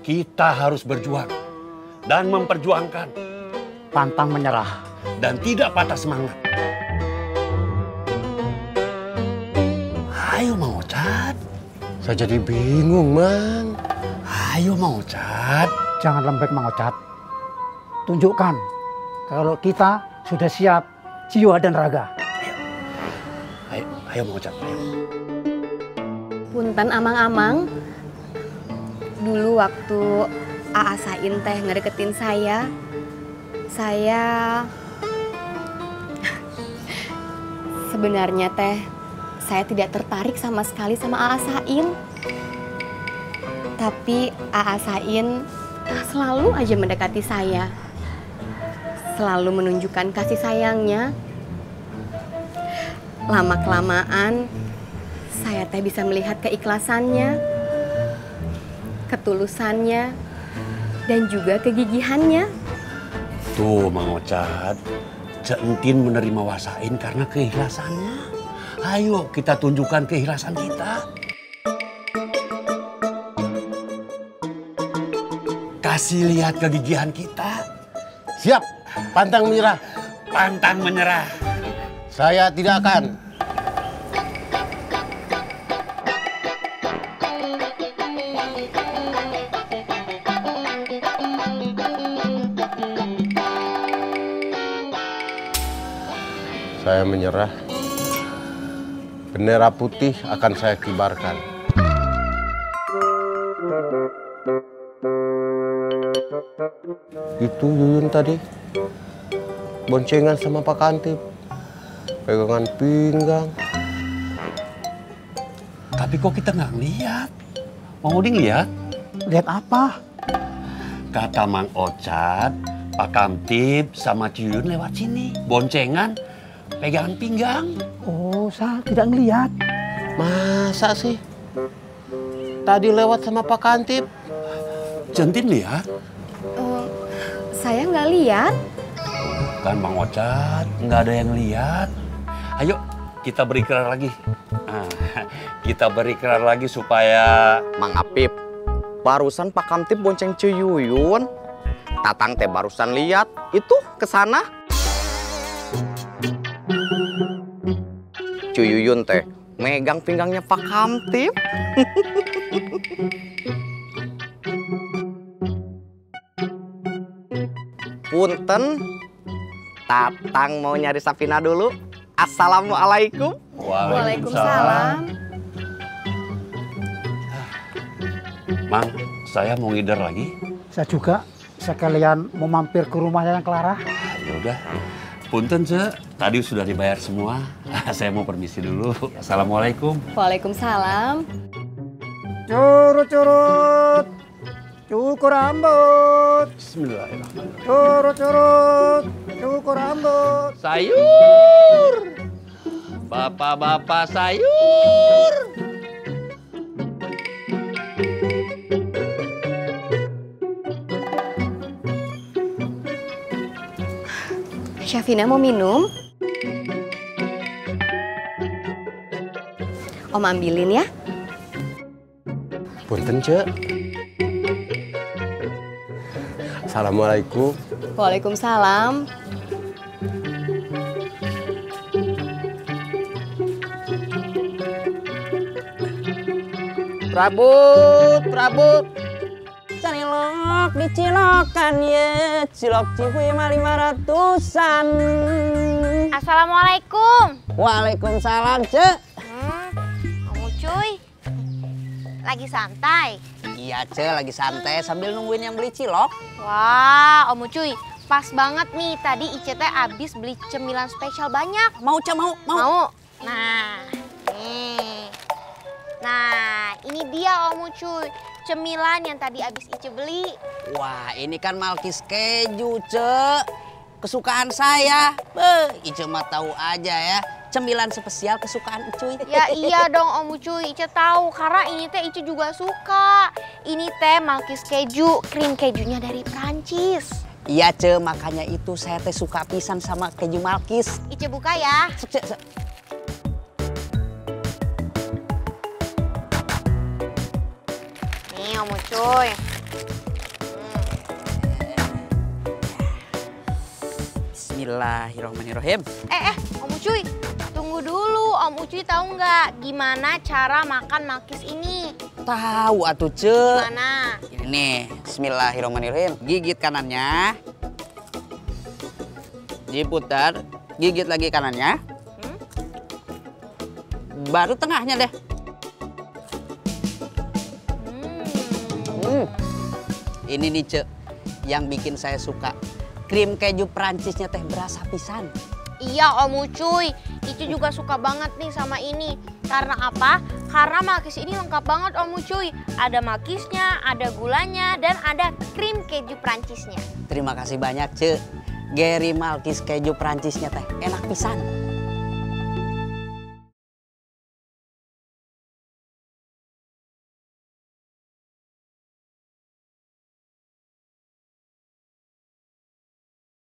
Kita harus berjuang dan memperjuangkan. Pantang menyerah. Dan tidak patah semangat. Ayo, Mang Ocat. Saya jadi bingung, Mang. Ayo, Mang Ocat. Jangan lembek, Mang Ocat. Tunjukkan kalau kita sudah siap jiwa dan raga. Ayo, Mang Ocat. Punten, Amang-Amang. Dulu waktu A.A. Sain teh ngedeketin saya sebenarnya teh saya tidak tertarik sama sekali sama A.A. Sain. Tapi A.A. Sain selalu aja mendekati saya. Selalu menunjukkan kasih sayangnya. Lama-kelamaan saya teh bisa melihat keikhlasannya, ketulusannya, dan juga kegigihannya. Tuh, Mang Ocat, Cek Entin menerima wasain karena keikhlasannya. Ayo kita tunjukkan keikhlasan kita. Kasih lihat kegigihan kita. Siap, pantang menyerah. Pantang menyerah. Saya tidak akan. Saya menyerah. Bendera putih akan saya kibarkan. Itu Yuyun tadi boncengan sama Pak Kamtib, pegangan pinggang. Tapi kok kita nggak lihat? Mang Uding lihat? Lihat apa? Kata Mang Ocat, Pak Kamtib sama Yuyun lewat sini, boncengan. Pegangan pinggang. Oh, saya tidak ngelihat. Masa sih? Tadi lewat sama Pak Kamtib. Entin lihat? Saya nggak lihat. Bukan, Mang Ocat, nggak ada yang lihat. Ayo, kita berikrar lagi. Kita berikrar lagi supaya... Mang Apip, barusan Pak Kamtib bonceng Yuyun. Tatang teh barusan lihat. Itu, ke sana. Yuyun teh megang pinggangnya Pak Kamtib. Punten, Tatang mau nyari Safina dulu. Assalamualaikum. Waalaikumsalam. Mang, saya mau ngider lagi. Saya juga sekalian mau mampir ke rumahnya yang Clara. Ya udah. Punten, Ce. Tadi sudah dibayar semua. Saya mau permisi dulu. Assalamualaikum. Waalaikumsalam. Curut-curut. Cukur rambut. Bismillahirrahmanirrahim. Curut-curut. Cukur rambut. Sayur. Bapak-bapak sayur. Safina mau minum? Om ambilin ya. Punten, Ce. Assalamualaikum. Waalaikumsalam. Prabut, prabut. Cilok dicilokan ya, cilok cihuy mah 500-an. Assalamualaikum. Waalaikumsalam, Ce. Om Ucuy, lagi santai? Iya, Ce, lagi santai sambil nungguin yang beli cilok. Wah, Om Ucuy, pas banget nih tadi ICT abis beli cemilan spesial banyak. Mau, Ce, mau, mau. Mau. Nah, nih. Nah, ini dia Om Ucuy. Cemilan yang tadi abis Ice beli. Wah, ini kan Malkis Keju, Ce. Kesukaan saya. Ice mah tahu aja ya. Cemilan spesial kesukaan Ucuy. Ya iya dong Om Ucuy, Ice tahu. Karena ini teh Ice juga suka. Ini teh Malkis Keju. Krim kejunya dari Prancis. Iya, Ce. Makanya itu saya teh suka pisan sama keju Malkis. Ice buka ya. Sek. Om Ucuy, Bismillahirrahmanirrahim. Om Ucuy, tunggu dulu. Om Ucuy tahu nggak gimana cara makan malkis ini? Tahu atuh, Ce. Gimana? Ini nih, bismillahirrahmanirrahim. Gigit kanannya. Diputar, gigit lagi kanannya. Baru tengahnya deh. Ini nih, Ce, yang bikin saya suka. Krim keju Perancisnya teh berasa pisan. Iya, Om Ucuy. Itu juga suka banget nih sama ini. Karena apa? Karena malkis ini lengkap banget, Om Ucuy. Ada malkisnya, ada gulanya, dan ada krim keju Perancisnya. Terima kasih banyak, Ce. Geri malkis keju Perancisnya teh enak pisan.